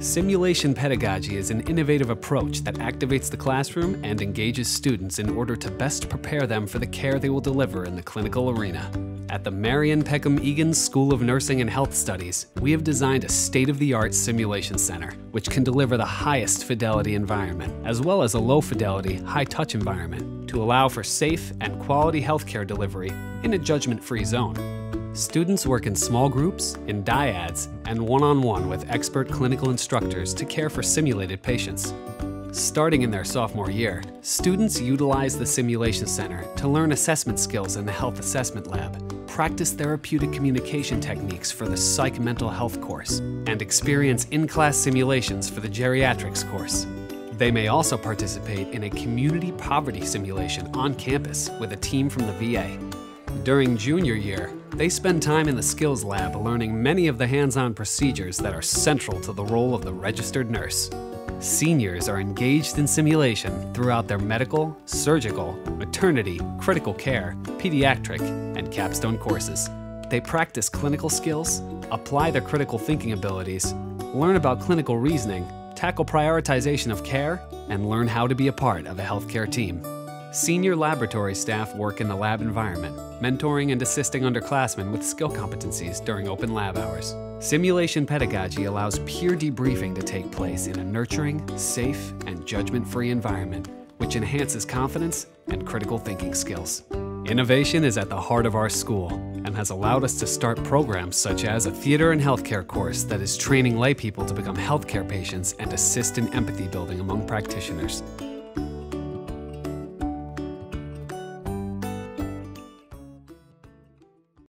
Simulation pedagogy is an innovative approach that activates the classroom and engages students in order to best prepare them for the care they will deliver in the clinical arena. At the Marion Peckham Egan School of Nursing and Health Studies, we have designed a state-of-the-art simulation center, which can deliver the highest fidelity environment, as well as a low-fidelity, high-touch environment, to allow for safe and quality healthcare delivery in a judgment-free zone. Students work in small groups, in dyads, and one-on-one with expert clinical instructors to care for simulated patients. Starting in their sophomore year, students utilize the simulation center to learn assessment skills in the health assessment lab, practice therapeutic communication techniques for the psych mental health course, and experience in-class simulations for the geriatrics course. They may also participate in a community poverty simulation on campus with a team from the VA. During junior year, they spend time in the skills lab learning many of the hands-on procedures that are central to the role of the registered nurse. Seniors are engaged in simulation throughout their medical, surgical, maternity, critical care, pediatric, and capstone courses. They practice clinical skills, apply their critical thinking abilities, learn about clinical reasoning, tackle prioritization of care, and learn how to be a part of a healthcare team. Senior laboratory staff work in the lab environment, mentoring and assisting underclassmen with skill competencies during open lab hours. Simulation pedagogy allows peer debriefing to take place in a nurturing, safe, and judgment-free environment, which enhances confidence and critical thinking skills. Innovation is at the heart of our school and has allowed us to start programs such as a theater and healthcare course that is training laypeople to become healthcare patients and assist in empathy building among practitioners.